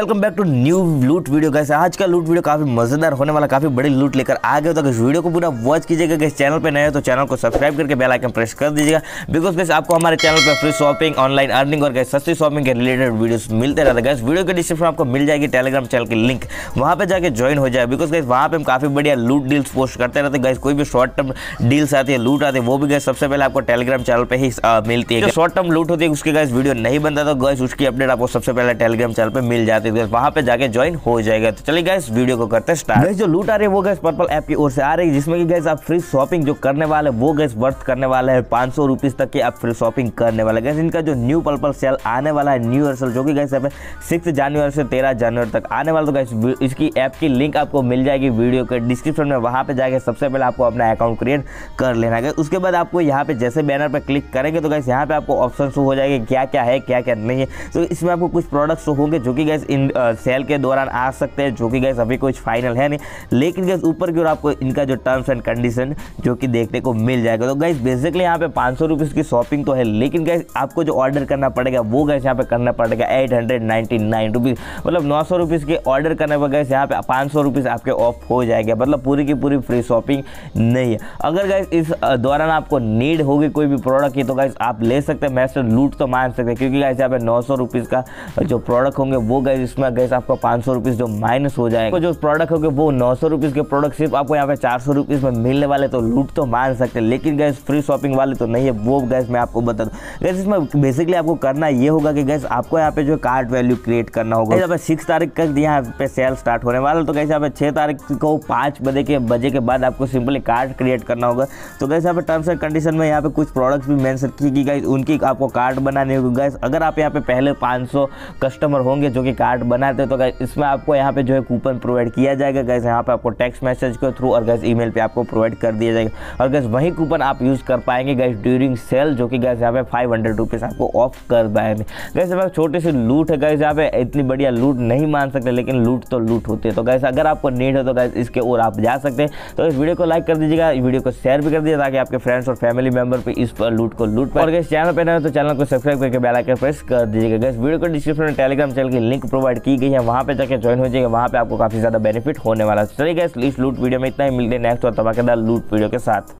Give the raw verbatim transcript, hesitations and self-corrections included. Welcome back to new loot video guys. आज का लूट वीडियो काफी मजेदार होने वाला, काफी बड़ी लूट लेकर आ गए। तो इस वीडियो को पूरा वॉच कीजिएगा गाइस। चैनल पे नए हो तो चैनल को सब्सक्राइब करके बेल आइकन प्रेस कर दीजिएगा, बिकॉज गाइस आपको हमारे चैनल पे फ्री शॉपिंग, ऑनलाइन अर्निंग और गाइस सस्ती शॉपिंग के रिलेटेड वीडियोस मिलते रहते हैं गाइस। वीडियो के डिस्क्रिप्शन में आपको मिल जाएगी टेलीग्राम चैनल की लिंक, वहां पे जाके ज्वाइन हो जाए, बिकॉज गाइस वहां पे हम काफी बढ़िया लूट डील्स पोस्ट करते रहते हैं गाइस। कोई भी शॉर्ट टर्म डील्स आती है, लूट आती है, वो भी गाइस सबसे पहले आपको टेलीग्राम चैनल पे ही मिलती है। शॉर्ट टर्म लूट होती है उसकी गाइस वीडियो नहीं बनता, तो गाइस उसकी अपडेट आपको सबसे पहले टेलीग्राम चैनल पे मिल जाती है, वहां पे जाके ज्वाइन हो जाएगा। तो चलिए गाइस वीडियो को करते स्टार्ट। गाइस जो लूट आ रही है वो गाइस पर्पल ऐप की ओर से आ रही है, जिसमें कि गाइस आप फ्री शॉपिंग जो करने वाले वो गाइस वर्थ करने वाला है पाँच सौ रुपीज तक की आप फ्री शॉपिंग करने वाले गाइस। इनका जो न्यू पर्पल सेल आने वाला है, न्यू ईयर सेल, जो कि गाइस सिक्स जनवरी से तेरह जनवरी तक आने वाला, तो गाइस इसकी ऐप की लिंक आपको मिल जाएगी वीडियो के डिस्क्रिप्शन में। वहां पे जाके सबसे पहले आपको अपना अकाउंट क्रिएट कर लेना है। उसके बाद आपको यहाँ पे जैसे बैनर पर क्लिक करेंगे तो गाइस यहाँ पे आपको ऑप्शन शो हो जाएगा क्या क्या है क्या क्या नहीं है। तो इसमें आपको कुछ प्रोडक्ट्स होंगे जो कि गाइस इन सेल के दौरान आ सकते हैं, जो कि गैस अभी कुछ फाइनल है नहीं, लेकिन गैस ऊपर की ओर आपको इनका जो टर्म्स एंड कंडीशन जो कि देखने को मिल जाएगा। तो गैस बेसिकली यहाँ पे पाँच सौ रुपीज़ की शॉपिंग तो है, लेकिन गैस आपको जो ऑर्डर करना पड़ेगा वो गैस यहाँ पे करना पड़ेगा eight hundred ninety nine rupees, मतलब नौ सौ रुपीज़ के ऑर्डर करने पर गैस यहाँ पे पाँच सौ रुपीज़ आपके ऑफ हो जाएगा, मतलब पूरी की पूरी फ्री शॉपिंग नहीं है। अगर गैस इस दौरान आपको नीड होगी कोई भी प्रोडक्ट की तो गैस आप ले सकते हैं, मैस्टर लूट तो मान सकते हैं, क्योंकि गैस यहाँ पे नौ सौ रुपीज़ का जो प्रोडक्ट होंगे वो गैस इसमें गैस आपको पाँच सौ रुपीज़ जो माइनस हो जाएगा। जो प्रोडक्ट होंगे वो नौ सौ रुपीज़ के प्रोडक्ट सिर्फ आपको यहाँ पे चार सौ रुपीज़ में मिलने वाले, तो लूट तो मान सकते हैं, लेकिन गैस फ्री शॉपिंग वाले तो नहीं है। वो गैस मैं आपको बता दूँ गैस इसमें बेसिकली आपको करना ये होगा कि गैस आपको यहाँ पे जो कार्ड वैल्यू क्रिएट करना होगा। यहाँ पे सिक्स तारीख तक यहाँ पे सेल स्टार्ट होने वाला, तो गैस यहाँ पे छः तारीख को पाँच बजे के बजे के बाद आपको सिंपली कार्ड क्रिएट करना होगा। तो गैस यहाँ पे टर्म्स एंड कंडीशन में यहाँ पे कुछ प्रोडक्ट्स भी मैंसन की कि गैस उनकी आपको कार्ड बनानी होगी। गैस अगर आप यहाँ पे पहले पाँच सौ कस्टमर होंगे जो कि कार्ड बनाते हैं तो गाइस इसमें आपको यहाँ पे जो है कूपन प्रोवाइड किया जाएगा। गाइस यहाँ पे आपको टेक्स्ट मैसेज के थ्रू और गाइस ईमेल पे आपको प्रोवाइड कर दिया जाएगा, और गाइस वही कूपन आप यूज़ कर पाएंगे गाइस ड्यूरिंग सेल, जो कि गाइस यहाँ पे फाइव हंड्रेड रुपीज़ आपको ऑफ कर पाएंगे। गाइस यहाँ पे छोटी सी लूट है, गाइस यहाँ पे इतनी बढ़िया लूट नहीं मान सकते, लेकिन लूट तो लूट होती है। तो गाइस अगर आपको नीड हो तो गाइस इसके ओर आप जा सकते हैं। तो इस वीडियो को लाइक कर दीजिएगा, वीडियो को शेयर भी कर दीजिए ताकि आपके फ्रेंड्स और फैमिली मेम्बर पर इस लूट को लूट पाए। और गाइस चैनल पर नए हो तो चैनल को सब्सक्राइब करके बेल आइकन प्रेस कर दीजिएगा। गाइस वीडियो को डिस्क्रिप्शन में टेलीग्राम चैनल की लिंक प्रोवाइड की गई है, वहाँ पे जाके ज्वाइन हो जाएगा, वहाँ पे आपको काफी ज्यादा बेनिफिट होने वाला है। चलिए गाइस इस लूट वीडियो में इतना ही, मिलते हैं नेक्स्ट और धमाकेदार लूट वीडियो के साथ।